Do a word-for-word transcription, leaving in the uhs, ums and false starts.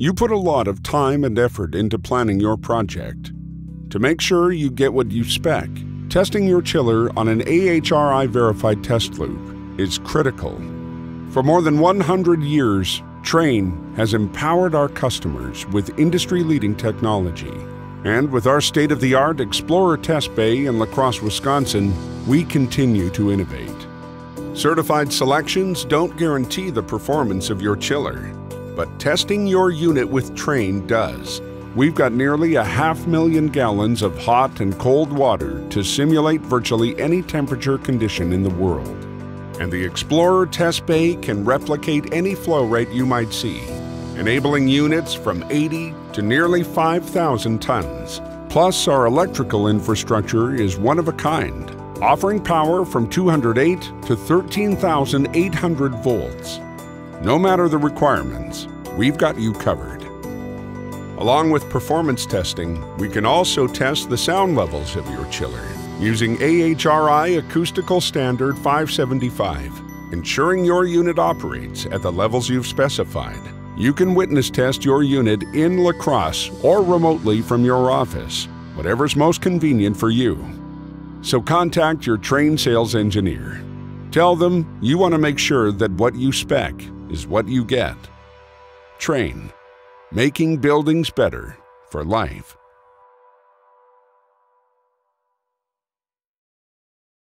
You put a lot of time and effort into planning your project. To make sure you get what you spec, testing your chiller on an A H R I verified test loop is critical. For more than one hundred years, Trane has empowered our customers with industry-leading technology. And with our state-of-the-art Explorer Test Bay in La Crosse, Wisconsin, we continue to innovate. Certified selections don't guarantee the performance of your chiller, but testing your unit with Trane does. We've got nearly a half million gallons of hot and cold water to simulate virtually any temperature condition in the world. And the Explorer Test Bay can replicate any flow rate you might see, enabling units from eighty to nearly five thousand tons. Plus, our electrical infrastructure is one of a kind, offering power from two hundred eight to thirteen thousand eight hundred volts. No matter the requirements, we've got you covered. Along with performance testing, we can also test the sound levels of your chiller using A H R I Acoustical Standard five seventy-five, ensuring your unit operates at the levels you've specified. You can witness test your unit in La Crosse or remotely from your office, whatever's most convenient for you. So contact your Trane sales engineer. Tell them you want to make sure that what you spec is what you get. Trane, making buildings better for life.